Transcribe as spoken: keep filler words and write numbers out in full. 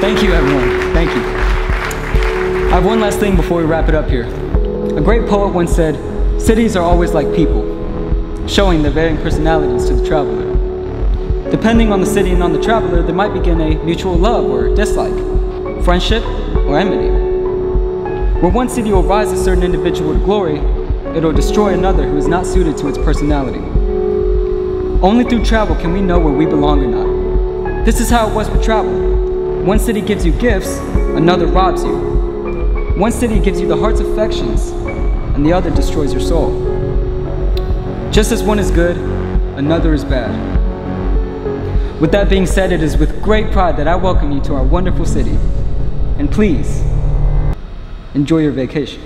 Thank you, everyone. Thank you. I have one last thing before we wrap it up here. A great poet once said, "Cities are always like people, showing their varying personalities to the traveler. Depending on the city and on the traveler, they might begin a mutual love or dislike, friendship or enmity. Where one city will rise a certain individual to glory, it will destroy another who is not suited to its personality. Only through travel can we know where we belong or not. This is how it was with travel. One city gives you gifts, another robs you. One city gives you the heart's affections, and the other destroys your soul. Just as one is good, another is bad." With that being said, it is with great pride that I welcome you to our wonderful city. And please, enjoy your vacation.